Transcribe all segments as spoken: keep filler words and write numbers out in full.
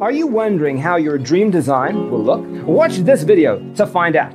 Are you wondering how your dream design will look? Watch this video to find out.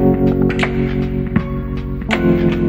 Thank you.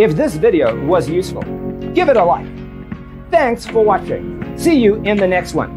If this video was useful, give it a like. Thanks for watching. See you in the next one.